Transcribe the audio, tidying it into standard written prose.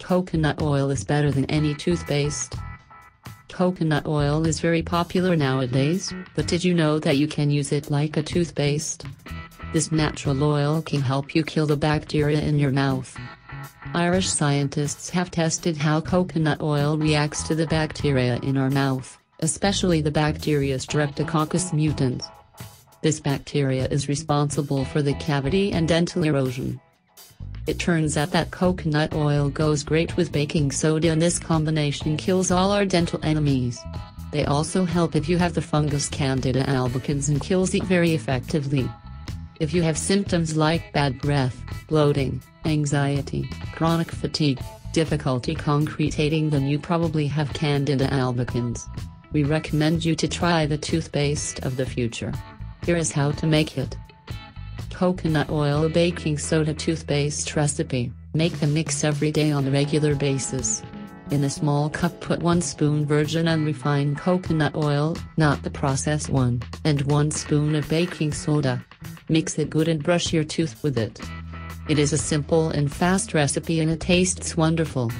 Coconut oil is better than any toothpaste. Coconut oil is very popular nowadays, but did you know that you can use it like a toothpaste? This natural oil can help you kill the bacteria in your mouth. Irish scientists have tested how coconut oil reacts to the bacteria in our mouth, especially the bacteria Streptococcus mutans. This bacteria is responsible for the cavity and dental erosion. It turns out that coconut oil goes great with baking soda, and this combination kills all our dental enemies. They also help if you have the fungus Candida albicans and kills it very effectively. If you have symptoms like bad breath, bloating, anxiety, chronic fatigue, difficulty concretating, then you probably have Candida albicans. We recommend you to try the toothpaste of the future. Here is how to make it. Coconut oil baking soda toothpaste recipe. Make the mix every day on a regular basis. In a small cup put 1 spoon virgin unrefined coconut oil, not the processed one, and 1 spoon of baking soda. Mix it good and brush your tooth with it. It is a simple and fast recipe and it tastes wonderful.